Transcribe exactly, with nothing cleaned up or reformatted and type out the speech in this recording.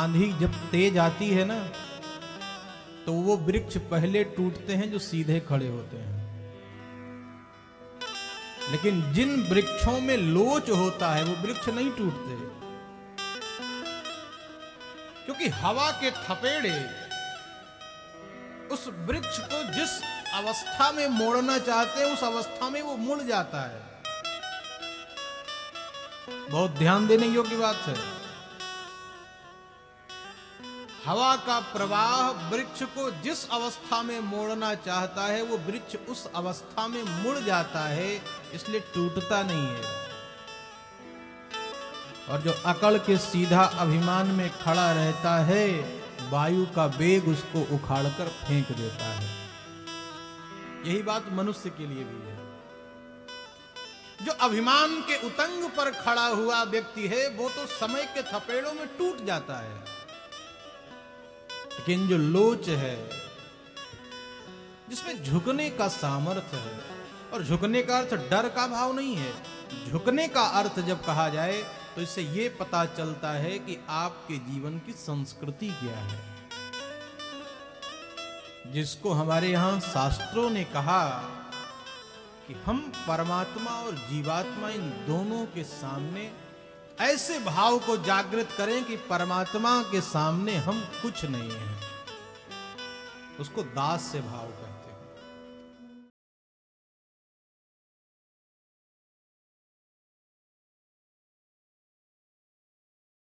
आंधी जब तेज आती है ना तो वो वृक्ष पहले टूटते हैं जो सीधे खड़े होते हैं, लेकिन जिन वृक्षों में लोच होता है वो वृक्ष नहीं टूटते, क्योंकि हवा के थपेड़े उस वृक्ष को जिस अवस्था में मोड़ना चाहते हैं उस अवस्था में वो मुड़ जाता है। बहुत ध्यान देने योग्य बात है। हवा का प्रवाह वृक्ष को जिस अवस्था में मोड़ना चाहता है वो वृक्ष उस अवस्था में मुड़ जाता है, इसलिए टूटता नहीं है। और जो अकड़ के सीधा अभिमान में खड़ा रहता है वायु का वेग उसको उखाड़कर फेंक देता है। यही बात मनुष्य के लिए भी है। जो अभिमान के उतंग पर खड़ा हुआ व्यक्ति है वो तो समय के थपेड़ों में टूट जाता है, लेकिन जो लोच है जिसमें झुकने का सामर्थ्य है, और झुकने का अर्थ डर का भाव नहीं है, झुकने का अर्थ जब कहा जाए तो इससे यह पता चलता है कि आपके जीवन की संस्कृति क्या है, जिसको हमारे यहां शास्त्रों ने कहा कि हम परमात्मा और जीवात्मा इन दोनों के सामने ऐसे भाव को जागृत करें कि परमात्मा के सामने हम कुछ नहीं हैं। उसको दास से भाव कहते हैं।